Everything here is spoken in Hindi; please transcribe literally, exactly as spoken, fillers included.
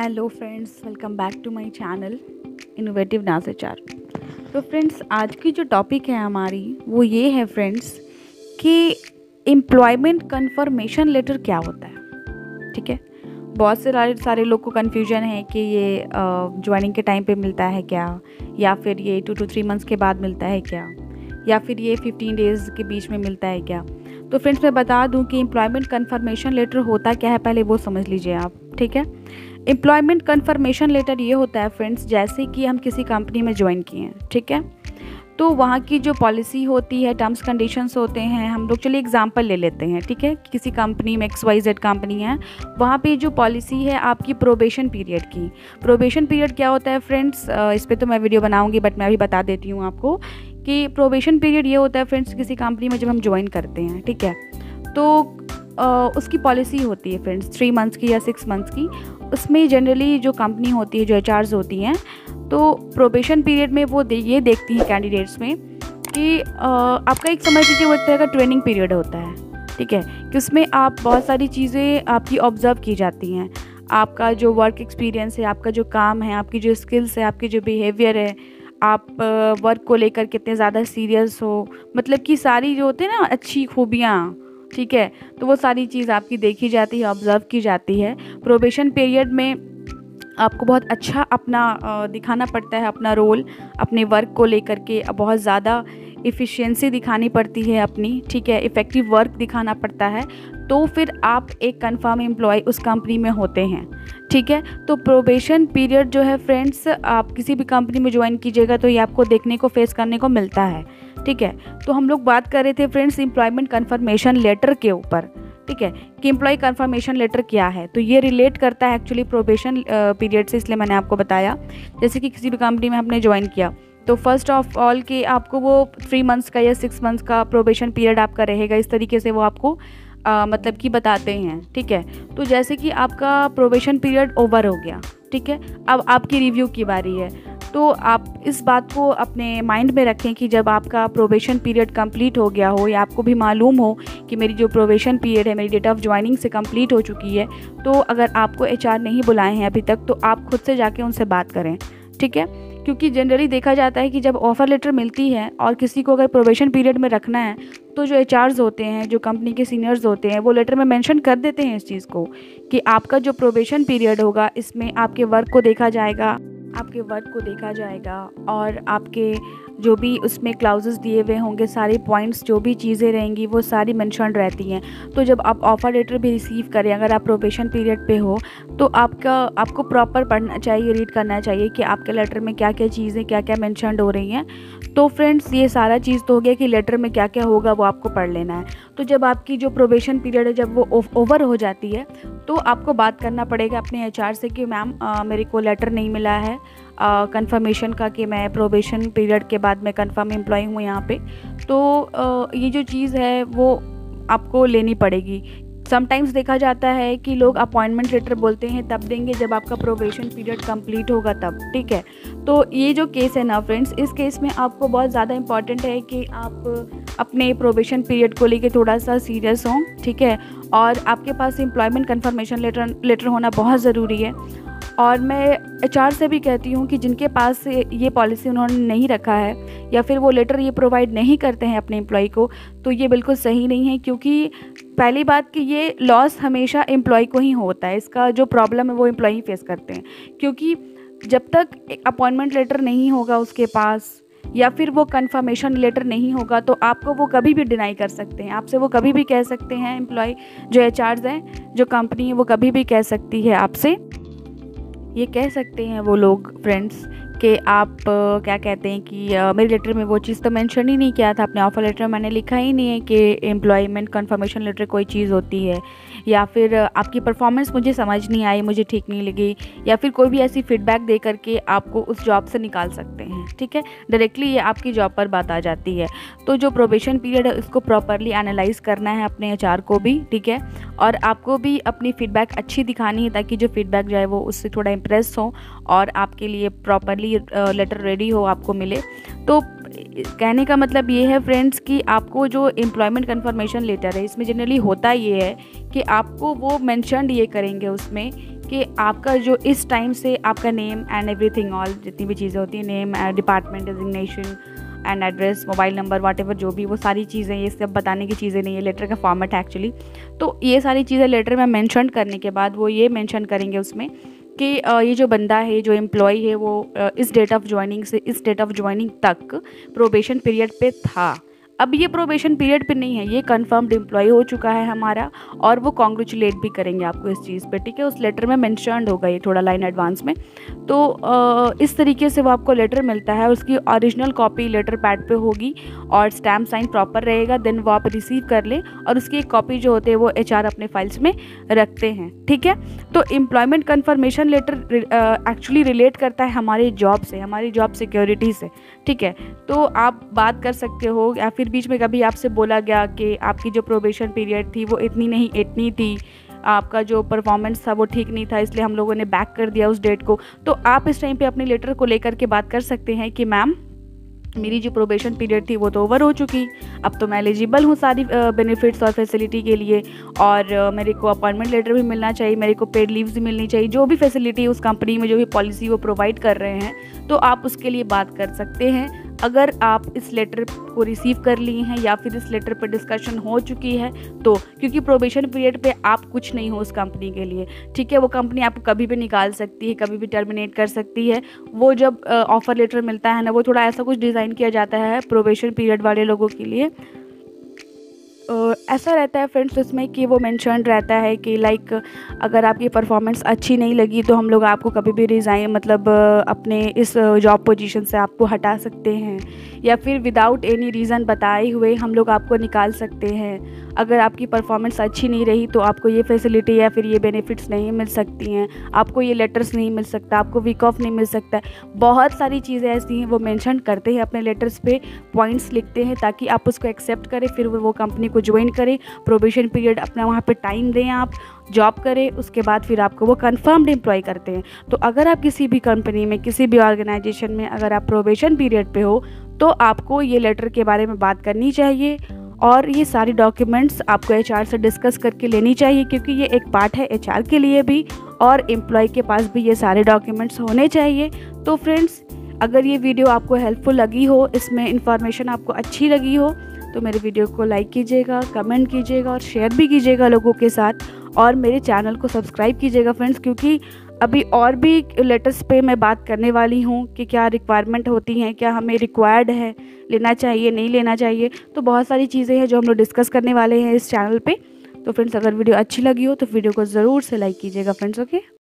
Hello friends, welcome back to my channel innovative Nazhar. तो फ्रेंड्स, आज की जो टॉपिक है हमारी वो ये है फ्रेंड्स कि एम्प्लॉयमेंट कन्फर्मेशन लेटर क्या होता है। ठीक है, बहुत से सारे लोग को कन्फ्यूजन है कि ये ज्वाइनिंग के टाइम पे मिलता है क्या, या फिर ये टू टू थ्री मंथ्स के बाद मिलता है क्या, या फिर ये फिफ्टीन डेज़ के बीच में मिलता है क्या। तो फ्रेंड्स, मैं बता दूं कि एम्प्लॉयमेंट कन्फर्मेशन लेटर होता क्या है, पहले वो समझ लीजिए आप। ठीक है, एम्प्लॉयमेंट कन्फर्मेशन लेटर ये होता है फ्रेंड्स, जैसे कि हम किसी कंपनी में ज्वाइन किए हैं, ठीक है, तो वहाँ की जो पॉलिसी होती है, टर्म्स कंडीशंस होते हैं। हम लोग चलिए एग्जांपल ले लेते हैं, ठीक है, किसी कंपनी में एक्स वाई जेड कंपनी है, वहाँ पे जो पॉलिसी है आपकी प्रोबेशन पीरियड की। प्रोबेशन पीरियड क्या होता है फ्रेंड्स, इस पर तो मैं वीडियो बनाऊँगी, बट मैं अभी बता देती हूँ आपको कि प्रोबेशन पीरियड ये होता है फ्रेंड्स किसी कंपनी में जब हम ज्वाइन करते हैं, ठीक है, तो Uh, उसकी पॉलिसी होती है फ्रेंड्स थ्री मंथ्स की या सिक्स मंथ्स की। उसमें जनरली जो कंपनी होती है, जो एचआर्स होती हैं, तो प्रोबेशन पीरियड में वो दे, ये देखती हैं कैंडिडेट्स में कि uh, आपका एक समझ लीजिए वो एक तरह का ट्रेनिंग पीरियड होता है, ठीक है, कि उसमें आप बहुत सारी चीज़ें आपकी ऑब्जर्व की जाती हैं। आपका जो वर्क एक्सपीरियंस है, आपका जो काम है, आपकी जो स्किल्स है, आपके जो बिहेवियर है, आप वर्क को लेकर कितने ज़्यादा सीरियस हो, मतलब कि सारी जो होते हैं ना अच्छी खूबियाँ, ठीक है, तो वो सारी चीज़ आपकी देखी जाती है, ऑब्ज़र्व की जाती है। प्रोबेशन पीरियड में आपको बहुत अच्छा अपना दिखाना पड़ता है, अपना रोल, अपने वर्क को लेकर के बहुत ज़्यादा एफिशिएंसी दिखानी पड़ती है अपनी, ठीक है, इफ़ेक्टिव वर्क दिखाना पड़ता है, तो फिर आप एक कंफर्म एम्प्लॉय उस कंपनी में होते हैं, ठीक है। तो प्रोबेशन पीरियड जो है फ्रेंड्स, आप किसी भी कंपनी में ज्वाइन कीजिएगा तो ये आपको देखने को, फेस करने को मिलता है, ठीक है। तो हम लोग बात कर रहे थे फ्रेंड्स एम्प्लॉयमेंट कन्फर्मेशन लेटर के ऊपर, ठीक है, कि एम्प्लॉय कन्फर्मेशन लेटर क्या है। तो ये रिलेट करता है एक्चुअली प्रोबेशन पीरियड से, इसलिए मैंने आपको बताया। जैसे कि किसी भी कंपनी में हमने ज्वाइन किया तो फर्स्ट ऑफ ऑल कि आपको वो थ्री मंथ्स का या सिक्स मंथ्स का प्रोबेशन पीरियड आपका रहेगा, इस तरीके से वो आपको आ, मतलब कि बताते हैं, ठीक है। तो जैसे कि आपका प्रोबेशन पीरियड ओवर हो गया, ठीक है, अब आपकी रिव्यू की बारी है। तो आप इस बात को अपने माइंड में रखें कि जब आपका प्रोबेशन पीरियड कंप्लीट हो गया हो, या आपको भी मालूम हो कि मेरी जो प्रोबेशन पीरियड है, मेरी डेट ऑफ ज्वाइनिंग से कंप्लीट हो चुकी है, तो अगर आपको एचआर नहीं बुलाए हैं अभी तक, तो आप खुद से जाके उनसे बात करें, ठीक है। क्योंकि जनरली देखा जाता है कि जब ऑफ़र लेटर मिलती है और किसी को अगर प्रोबेशन पीरियड में रखना है, तो जो एचआर्स होते हैं, जो कंपनी के सीनियर्स होते हैं, वो लेटर में मेंशन कर देते हैं इस चीज़ को कि आपका जो प्रोबेशन पीरियड होगा इसमें आपके वर्क को देखा जाएगा, आपके वर्क को देखा जाएगा, और आपके जो भी उसमें क्लाउजेस दिए हुए होंगे, सारे पॉइंट्स, जो भी चीज़ें रहेंगी, वो सारी मेंशन रहती हैं। तो जब आप ऑफ़र लेटर भी रिसीव करें, अगर आप प्रोबेशन पीरियड पे हो, तो आपका आपको प्रॉपर पढ़ना चाहिए, रीड करना चाहिए कि आपके लेटर में क्या क्या चीज़ें, क्या क्या मेंशनड हो रही हैं। तो फ्रेंड्स, ये सारा चीज़ तो हो गया कि लेटर में क्या क्या होगा वो आपको पढ़ लेना है। तो जब आपकी जो प्रोबेशन पीरियड है, जब वो ओवर हो जाती है, तो आपको बात करना पड़ेगा अपने एचआर से कि मैम मेरे को लेटर नहीं मिला है कंफर्मेशन uh, का कि मैं प्रोबेशन पीरियड के बाद मैं कंफर्म एम्प्लॉय हूँ यहाँ पे। तो uh, ये जो चीज़ है वो आपको लेनी पड़ेगी। समटाइम्स देखा जाता है कि लोग अपॉइंटमेंट लेटर बोलते हैं तब देंगे जब आपका प्रोबेशन पीरियड कंप्लीट होगा तब, ठीक है। तो ये जो केस है ना फ्रेंड्स, इस केस में आपको बहुत ज़्यादा इम्पॉर्टेंट है कि आप अपने प्रोबेशन पीरियड को लेके थोड़ा सा सीरियस हों, ठीक है, और आपके पास एम्प्लॉयमेंट कन्फर्मेशन लेटर लेटर होना बहुत ज़रूरी है। और मैं एचआर से भी कहती हूँ कि जिनके पास ये पॉलिसी उन्होंने नहीं रखा है, या फिर वो लेटर ये प्रोवाइड नहीं करते हैं अपने एम्प्लॉय को, तो ये बिल्कुल सही नहीं है। क्योंकि पहली बात कि ये लॉस हमेशा एम्प्लॉय को ही होता है, इसका जो प्रॉब्लम है वो एम्प्लॉय ही फेस करते हैं। क्योंकि जब तक एक अपॉइंटमेंट लेटर नहीं होगा उसके पास, या फिर वो कन्फर्मेशन लेटर नहीं होगा, तो आपको वो कभी भी डिनाई कर सकते हैं, आपसे वो कभी भी कह सकते हैं, एम्प्लॉय जो एचआर्स हैं, जो कंपनी है, वो कभी भी कह सकती है आपसे, ये कह सकते हैं वो लोग फ्रेंड्स कि आप क्या कहते हैं कि मेरे लेटर में वो चीज़ तो मेंशन ही नहीं किया था, अपने ऑफ़र लेटर में मैंने लिखा ही नहीं है कि एम्प्लॉयमेंट कन्फर्मेशन लेटर कोई चीज़ होती है, या फिर आपकी परफॉर्मेंस मुझे समझ नहीं आई, मुझे ठीक नहीं लगी, या फिर कोई भी ऐसी फीडबैक दे करके आपको उस जॉब से निकाल सकते हैं, ठीक है। डायरेक्टली ये आपकी जॉब पर बात आ जाती है। तो जो प्रोबेशन पीरियड है उसको प्रॉपरली एनालाइज़ करना है अपने एचआर को भी, ठीक है, और आपको भी अपनी फीडबैक अच्छी दिखानी है ताकि जो फीडबैक जो है वो उससे थोड़ा इम्प्रेस हो और आपके लिए प्रॉपरली लेटर रेडी हो, आपको मिले। तो कहने का मतलब ये है फ्रेंड्स कि आपको जो एम्प्लॉयमेंट कन्फर्मेशन लेटर है, इसमें जनरली होता ये है कि आपको वो मेंशनड ये करेंगे उसमें कि आपका जो इस टाइम से आपका नेम एंड एवरीथिंग ऑल जितनी भी चीज़ें होती हैं, name, department, designation and address, mobile number, whatever जो भी, वो सारी चीज़ें, ये सब बताने की चीज़ें नहीं है, लेटर का फॉर्मेट है एक्चुअली। तो ये सारी चीज़ें लेटर में मेंशन करने के बाद वो ये मेंशन करेंगे उसमें कि ये जो बंदा है, जो एम्प्लॉय है, वो इस डेट ऑफ ज्वाइनिंग से इस डेट ऑफ ज्वाइनिंग तक प्रोबेशन पीरियड पे था। अब ये प्रोबेशन पीरियड पे नहीं है, ये कंफर्म्ड एम्प्लॉय हो चुका है हमारा, और वो कॉन्ग्रेचुलेट भी करेंगे आपको इस चीज़ पे, ठीक है। उस लेटर में मेंशनड होगा ये थोड़ा लाइन एडवांस में। तो आ, इस तरीके से वो आपको लेटर मिलता है, उसकी ओरिजिनल कॉपी लेटर पैड पे होगी और स्टैम्प साइन प्रॉपर रहेगा। देन वो आप रिसीव कर लें और उसकी एक कॉपी जो होते हैं वो एच आर अपने फाइल्स में रखते हैं, ठीक है। तो employment confirmation letter actually relate करता है हमारी जॉब से, हमारी जॉब सिक्योरिटी से, ठीक है। तो आप बात कर सकते हो, या फिर बीच में कभी आपसे बोला गया कि आपकी जो प्रोबेशन पीरियड थी वो इतनी नहीं इतनी थी, आपका जो परफॉर्मेंस था वो ठीक नहीं था, इसलिए हम लोगों ने बैक कर दिया उस डेट को। तो आप इस टाइम पे अपने लेटर को लेकर के बात कर सकते हैं कि मैम, मेरी जो प्रोबेशन पीरियड थी वो तो ओवर हो चुकी, अब तो मैं एलिजिबल हूँ सारी बेनिफिट्स और फैसिलिटी के लिए, और मेरे को अपॉइंटमेंट लेटर भी मिलना चाहिए, मेरे को पेड लीव्स भी मिलनी चाहिए, जो भी फैसिलिटी उस कंपनी में, जो भी पॉलिसी वो प्रोवाइड कर रहे हैं, तो आप उसके लिए बात कर सकते हैं। अगर आप इस लेटर को रिसीव कर लिए हैं या फिर इस लेटर पर डिस्कशन हो चुकी है, तो क्योंकि प्रोबेशन पीरियड पे आप कुछ नहीं हो उस कंपनी के लिए, ठीक है। वो कंपनी आपको कभी भी निकाल सकती है, कभी भी टर्मिनेट कर सकती है। वो जब ऑफ़र लेटर मिलता है ना, वो थोड़ा ऐसा कुछ डिज़ाइन किया जाता है प्रोबेशन पीरियड वाले लोगों के लिए, ऐसा रहता है फ्रेंड्स उसमें कि वो मेंशन रहता है कि लाइक अगर आपकी परफॉर्मेंस अच्छी नहीं लगी तो हम लोग आपको कभी भी रिज़ाइन, मतलब अपने इस जॉब पोजीशन से आपको हटा सकते हैं, या फिर विदाउट एनी रीज़न बताए हुए हम लोग आपको निकाल सकते हैं। अगर आपकी परफॉर्मेंस अच्छी नहीं रही तो आपको ये फैसिलिटी या फिर ये बेनिफिट्स नहीं मिल सकती हैं, आपको ये लेटर्स नहीं मिल सकता, आपको वीक ऑफ नहीं मिल सकता। बहुत सारी चीज़ें ऐसी हैं वो मेंशन करते हैं अपने लेटर्स पे, पॉइंट्स लिखते हैं ताकि आप उसको एक्सेप्ट करें, फिर वो कंपनी को ज्वाइन करें, प्रोबेशन पीरियड अपना वहाँ पर टाइम दें, आप जॉब करें, उसके बाद फिर आपको वो कंफर्म्ड एम्प्लॉय करते हैं। तो अगर आप किसी भी कंपनी में, किसी भी ऑर्गेनाइजेशन में अगर आप प्रोबेशन पीरियड पे हो तो आपको ये लेटर के बारे में बात करनी चाहिए, और ये सारी डॉक्यूमेंट्स आपको एचआर से डिस्कस करके लेनी चाहिए, क्योंकि ये एक पार्ट है एचआर के लिए भी, और एम्प्लॉय के पास भी ये सारे डॉक्यूमेंट्स होने चाहिए। तो फ्रेंड्स, अगर ये वीडियो आपको हेल्पफुल लगी हो, इसमें इन्फॉर्मेशन आपको अच्छी लगी हो, तो मेरे वीडियो को लाइक कीजिएगा, कमेंट कीजिएगा और शेयर भी कीजिएगा लोगों के साथ, और मेरे चैनल को सब्सक्राइब कीजिएगा फ्रेंड्स, क्योंकि अभी और भी लेटर्स पे मैं बात करने वाली हूँ कि क्या रिक्वायरमेंट होती हैं, क्या हमें रिक्वायर्ड है, लेना चाहिए, नहीं लेना चाहिए। तो बहुत सारी चीज़ें हैं जो हम लोग डिस्कस करने वाले हैं इस चैनल पे। तो फ्रेंड्स, अगर वीडियो अच्छी लगी हो तो वीडियो को ज़रूर से लाइक कीजिएगा फ्रेंड्स, ओके।